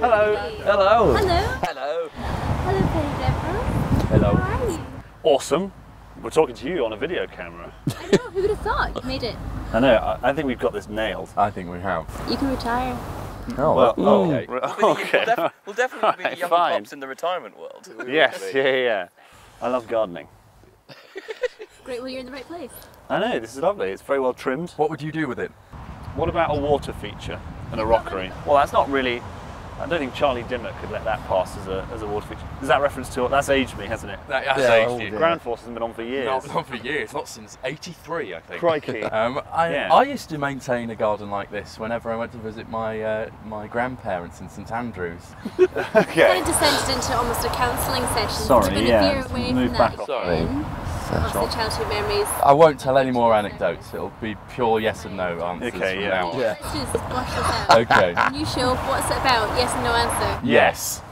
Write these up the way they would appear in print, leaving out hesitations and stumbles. Hello. Hello. Hello. Hello. Hello, Penny Dreadfuls. Hello. How are you? Awesome. We're talking to you on a video camera. I know. Who would have thought you made it? I know. I think we've got this nailed. I think we have. You can retire. Oh, well, okay. Okay. We'll definitely be the young pops in the retirement world. Yes. Yeah. I love gardening. Great. Well, you're in the right place. I know. This is lovely. It's very well trimmed. What would you do with it? What about a water feature and a rockery? Well, that's not really. I don't think Charlie Dimmock could let that pass as a water feature. Is that reference to it? That's aged me, hasn't it? That's aged you. Grand Force hasn't been on for years. Not on for years. Not since '83, I think. Crikey. I used to maintain a garden like this whenever I went to visit my my grandparents in St Andrews. Okay. Kind of descended into almost a counselling session. Sorry, yeah. Move back off. Childhood memories. I won't tell any more anecdotes. It'll be pure yes and no answers. Okay, yeah. Let's just wash this out. Okay. New show. What's it about? Yes and no answer. Yes.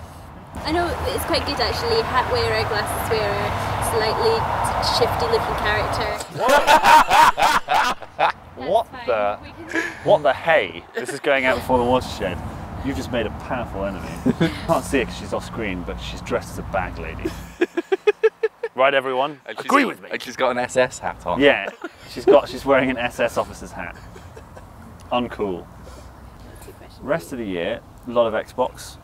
I know it's quite good actually. Hat wearer, glasses wearer, slightly shifty looking character. What the hey? This is going out before the watershed. You've just made a powerful enemy. Can't see it because she's off screen, but she's dressed as a bag lady. Right, everyone. Agree with me. And she's got an SS hat on. Yeah, she's wearing an SS officer's hat. Uncool. Rest of the year, a lot of Xbox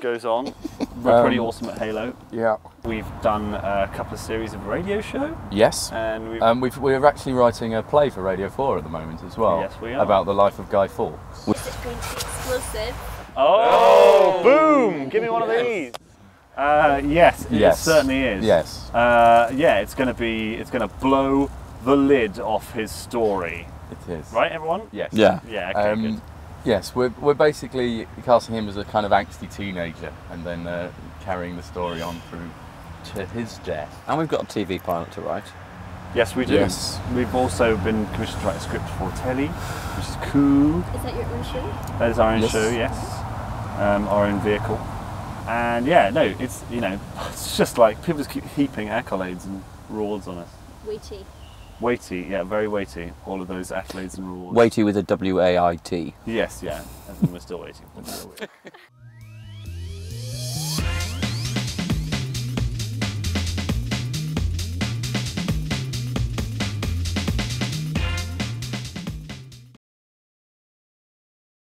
goes on. We're pretty awesome at Halo. Yeah. We've done a couple of series of radio show. Yes. And we're actually writing a play for Radio 4 at the moment as well. Yes, we are. About the life of Guy Fawkes. Is it going to be explosive? Oh, boom! Give me one of these. Yes, it certainly is. Yes. It's going to be. It's going to blow the lid off his story. It is. Right, everyone. Yes. Yeah. Yeah. Okay, good. Yes, we're basically casting him as a kind of angsty teenager, and then carrying the story on through to his death. And we've got a TV pilot to write. Yes, we do. Yes. We've also been commissioned to write a script for telly, which is cool. Is that your own show? That is our own show. Yes. Our own vehicle. And yeah, no, it's, you know, it's just like people just keep heaping accolades and rewards on us. Weighty. Weighty, yeah, very weighty. All of those accolades and rewards. Weighty with a W-A-I-T. Yes, yeah, and we're still waiting.